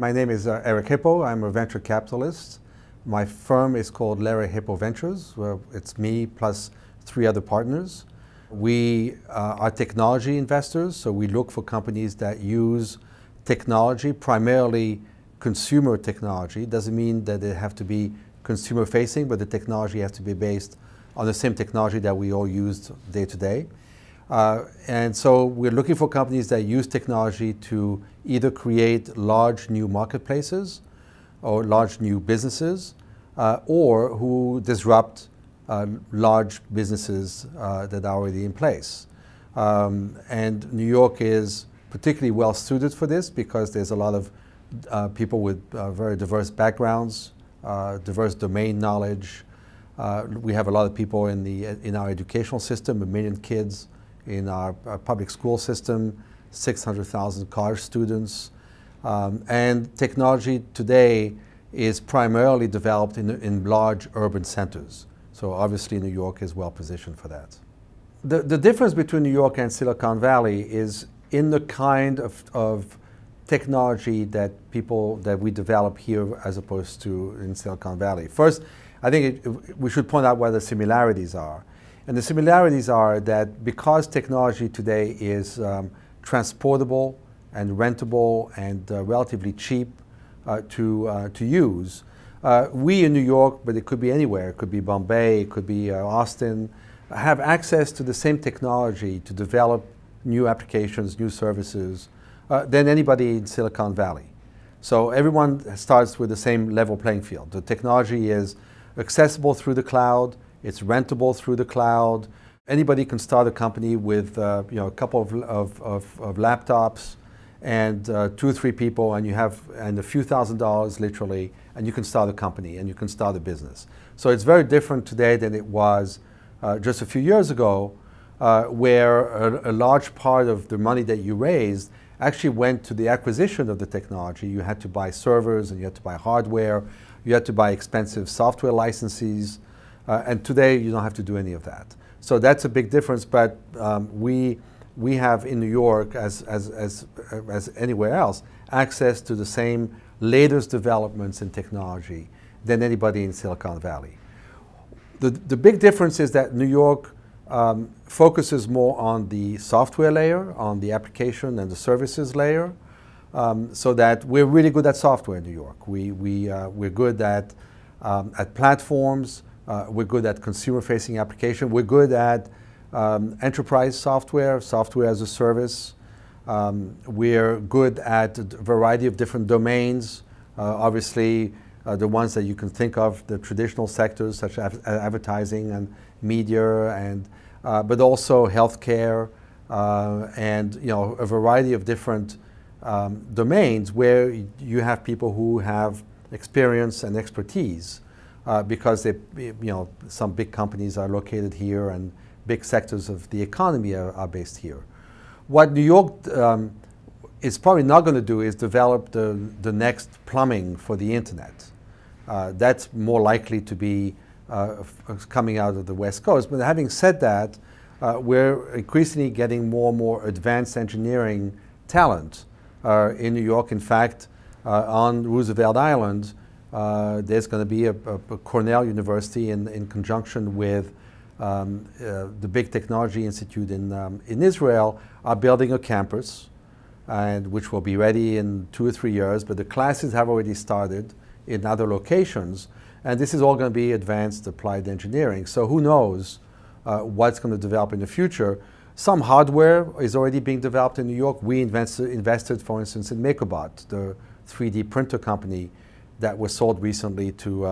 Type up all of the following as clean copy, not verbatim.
My name is Eric Hippeau. I'm a venture capitalist. My firm is called Lerer Hippeau Ventures, where it's me plus three other partners. We are technology investors, so we look for companies that use technology, primarily consumer technology. It doesn't mean that they have to be consumer facing, but the technology has to be based on the same technology that we all use day to day. And so we're looking for companies that use technology to either create large new marketplaces or large new businesses, or who disrupt large businesses that are already in place. And New York is particularly well suited for this because there's a lot of people with very diverse backgrounds, diverse domain knowledge. We have a lot of people in our educational system, 1 million kids in our public school system, 600,000 college students. And technology today is primarily developed in large urban centers. So obviously New York is well positioned for that. The difference between New York and Silicon Valley is in the kind of technology that we develop here as opposed to in Silicon Valley. First, I think we should point out what the similarities are. And the similarities are that because technology today is transportable and rentable and relatively cheap to use, we in New York, but it could be anywhere, it could be Bombay, it could be Austin, have access to the same technology to develop new applications, new services than anybody in Silicon Valley. So everyone starts with the same level playing field. The technology is accessible through the cloud. It's rentable through the cloud. Anybody can start a company with a couple of laptops and 2 or 3 people, and you have a few $1,000 literally, and you can start a company and you can start a business. So it's very different today than it was just a few years ago, where a large part of the money that you raised actually went to the acquisition of the technology. You had to buy servers and you had to buy hardware. You had to buy expensive software licenses. And today, you don't have to do any of that. So that's a big difference, but we have in New York, as anywhere else, access to the same latest developments in technology than anybody in Silicon Valley. The big difference is that New York focuses more on the software layer, on the application and the services layer, so that we're really good at software in New York. We're good at platforms. We're good at consumer-facing application. We're good at enterprise software, software as a service. We're good at a variety of different domains. Obviously, the ones that you can think of, the traditional sectors such as advertising and media, and but also healthcare and a variety of different domains where you have people who have experience and expertise. Because some big companies are located here and big sectors of the economy are based here. What New York is probably not going to do is develop the next plumbing for the internet. That's more likely to be coming out of the West Coast. But having said that, we're increasingly getting more and more advanced engineering talent in New York. In fact, on Roosevelt Island, there's going to be a Cornell University in conjunction with the Big Technology Institute in Israel are building a campus, and which will be ready in 2 or 3 years, but the classes have already started in other locations, and this is all going to be advanced applied engineering. So who knows what's going to develop in the future. Some hardware is already being developed in New York. We invested, for instance, in MakerBot, the 3D printer company that was sold recently to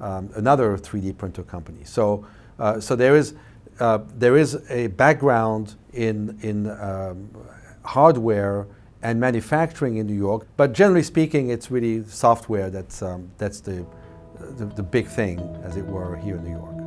another 3D printer company. So, there is a background in hardware and manufacturing in New York, but generally speaking, it's really software that's the big thing, as it were, here in New York.